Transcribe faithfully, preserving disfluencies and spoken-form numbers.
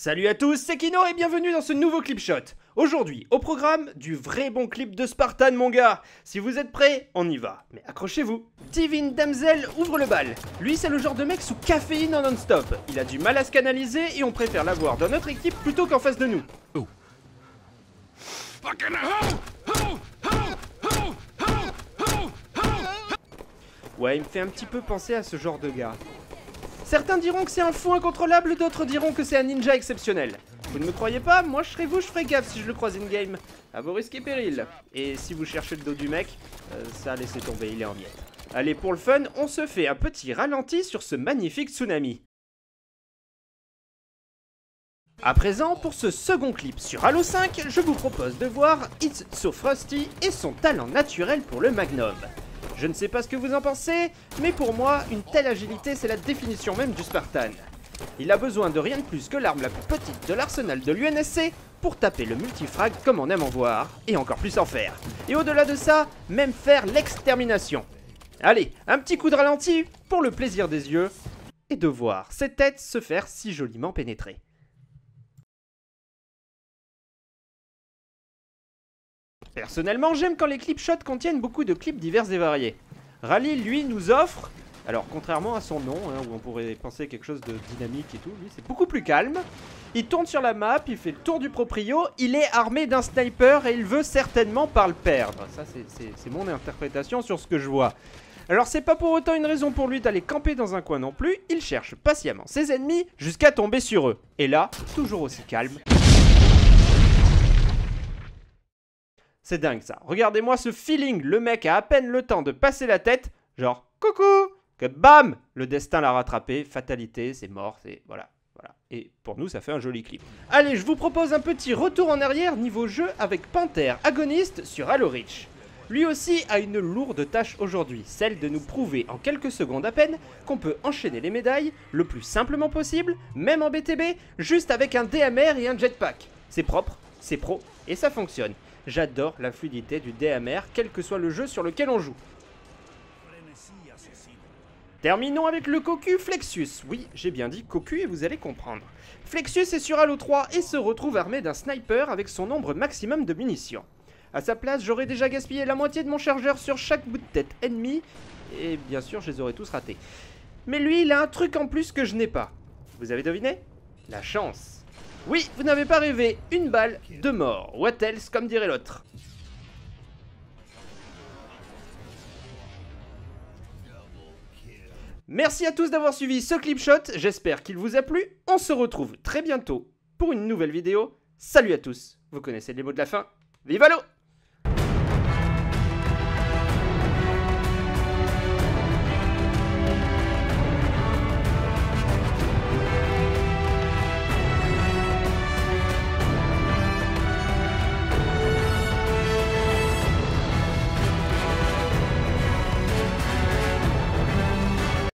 Salut à tous, c'est Kino et bienvenue dans ce nouveau Clipshot. Aujourd'hui, au programme, du vrai bon clip de Spartan, mon gars. Si vous êtes prêts, on y va. Mais accrochez-vous. Divine Damsel ouvre le bal. Lui, c'est le genre de mec sous caféine en non-stop. Il a du mal à se canaliser et on préfère l'avoir dans notre équipe plutôt qu'en face de nous. Oh. Ouais, il me fait un petit peu penser à ce genre de gars. Certains diront que c'est un fou incontrôlable, d'autres diront que c'est un ninja exceptionnel. Vous ne me croyez pas? Moi je serais vous, je ferais gaffe si je le croise in-game. À vos risques et périls. Et si vous cherchez le dos du mec, euh, ça laissez tomber, il est en miettes. Allez, pour le fun, on se fait un petit ralenti sur ce magnifique tsunami. À présent, pour ce second clip sur Halo cinq, je vous propose de voir It's So Frosty et son talent naturel pour le Magnum. Je ne sais pas ce que vous en pensez, mais pour moi, une telle agilité, c'est la définition même du Spartan. Il a besoin de rien de plus que l'arme la plus petite de l'arsenal de l'U N S C pour taper le multifrag comme on aime en voir, et encore plus en faire. Et au-delà de ça, même faire l'extermination. Allez, un petit coup de ralenti pour le plaisir des yeux, et de voir ses têtes se faire si joliment pénétrer. Personnellement, j'aime quand les clipshots contiennent beaucoup de clips divers et variés. Rally, lui, nous offre, alors contrairement à son nom, hein, où on pourrait penser quelque chose de dynamique et tout, lui c'est beaucoup plus calme. Il tourne sur la map, il fait le tour du proprio, il est armé d'un sniper et il veut certainement pas le perdre. Ça c'est mon interprétation sur ce que je vois. Alors c'est pas pour autant une raison pour lui d'aller camper dans un coin non plus, il cherche patiemment ses ennemis jusqu'à tomber sur eux. Et là, toujours aussi calme. C'est dingue ça, regardez-moi ce feeling, le mec a à peine le temps de passer la tête, genre coucou, que bam, le destin l'a rattrapé, fatalité, c'est mort, c'est voilà, voilà. Et pour nous ça fait un joli clip. Allez, je vous propose un petit retour en arrière niveau jeu avec Panther, agoniste sur Halo Reach. Lui aussi a une lourde tâche aujourd'hui, celle de nous prouver en quelques secondes à peine qu'on peut enchaîner les médailles le plus simplement possible, même en B T B, juste avec un D M R et un jetpack. C'est propre, c'est pro et ça fonctionne. J'adore la fluidité du D M R, quel que soit le jeu sur lequel on joue. Terminons avec le cocu Flexus. Oui, j'ai bien dit cocu et vous allez comprendre. Flexus est sur Halo trois et se retrouve armé d'un sniper avec son nombre maximum de munitions. A sa place, j'aurais déjà gaspillé la moitié de mon chargeur sur chaque bout de tête ennemi. Et bien sûr, je les aurais tous ratés. Mais lui, il a un truc en plus que je n'ai pas. Vous avez deviné? La chance. Oui, vous n'avez pas rêvé, une balle, deux morts. What else, comme dirait l'autre. Merci à tous d'avoir suivi ce Clipshot, j'espère qu'il vous a plu. On se retrouve très bientôt pour une nouvelle vidéo. Salut à tous, vous connaissez les mots de la fin. Vive Halo!